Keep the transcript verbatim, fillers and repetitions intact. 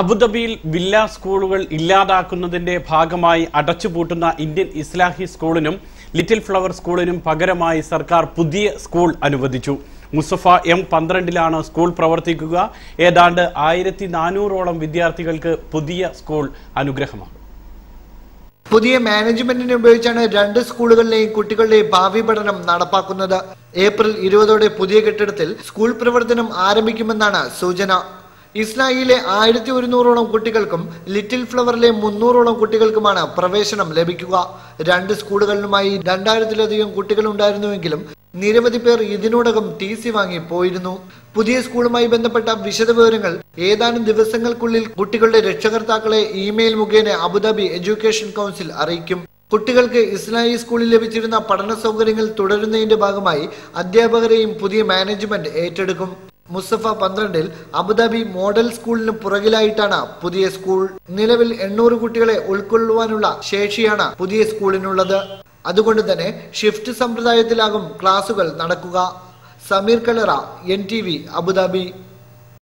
അബുദാബിയിൽ വില്ല സ്കൂളുകൾ ഇല്ലാതാക്കുന്നതിന്റെ ഭാഗമായി അടച്ചുപൂട്ടുന്ന ഇന്ത്യൻ ഇസ്ലാഹി സ്കൂളിനും ലിറ്റിൽ ഫ്ലവർ സ്കൂളിനും പകരമായി സർക്കാർ പുതിയ സ്കൂൾ അനുവദിച്ചു. മുസഫ എം പന്ത്രണ്ടിലാണ് സ്കൂൾ പ്രവർത്തിക്കുക. ഏതാണ്ട് ആയിരത്തി നാനൂറോളം വിദ്യാർത്ഥികൾക്ക് പുതിയ സ്കൂൾ അനുഗ്രഹമാണ്. പുതിയ മാനേജ്മെന്റിനെ ഉപയോഗിച്ചാണ് രണ്ട് സ്കൂളുകളിലെയും കുട്ടികളുടെയും ഭാവി പഠനം നടപ്പാക്കുന്നത്. ഏപ്രിൽ ഇരുപതോടെ പുതിയ കെട്ടിടത്തിൽ സ്കൂൾ പ്രവർത്തനം ആരംഭിക്കുമെന്നാണ് സൂചന. ഇസ്ലാഹിയിലെ ആയിരത്തി ഒരുന്നൂറോളം കുട്ടികൾക്കും ലിറ്റിൽ ഫ്ലവറിലെ മുന്നൂറോളം കുട്ടികൾക്കുമാണ് പ്രവേശനം ലഭിക്കുക. രണ്ട് സ്കൂളുകളിലുമായി രണ്ടായിരത്തിലധികം കുട്ടികളുണ്ടായിരുന്നുവെങ്കിലും നിരവധി പേർ ഇതിനോടകം ടി സി വാങ്ങി പോയിരുന്നു. പുതിയ സ്കൂളുമായി ബന്ധപ്പെട്ട വിശദവിവരങ്ങൾ ഏതാനും ദിവസങ്ങൾക്കുള്ളിൽ കുട്ടികളുടെ രക്ഷകർത്താക്കളെ ഇമെയിൽ മുഖേന അബുദാബി എഡ്യൂക്കേഷൻ കൗൺസിൽ അറിയിക്കും. കുട്ടികൾക്ക് ഇസ്ലാഹി സ്കൂളിൽ ലഭിച്ചിരുന്ന പഠന സൗകര്യങ്ങൾ തുടരുന്നതിന്റെ ഭാഗമായി അധ്യാപകരെയും പുതിയ മാനേജ്മെന്റ് ഏറ്റെടുക്കും. മുസഫ പന്ത്രണ്ടിൽ അബുദാബി മോഡൽ സ്കൂളിന് പുറകിലായിട്ടാണ് പുതിയ സ്കൂൾ. നിലവിൽ എണ്ണൂറ് കുട്ടികളെ ഉൾക്കൊള്ളുവാനുള്ള ശേഷിയാണ് പുതിയ സ്കൂളിനുള്ളത്. അതുകൊണ്ട് തന്നെ ഷിഫ്റ്റ് സമ്പ്രദായത്തിലാകും ക്ലാസുകൾ നടക്കുക. Sameer Kalara, N T V Abu Dhabi.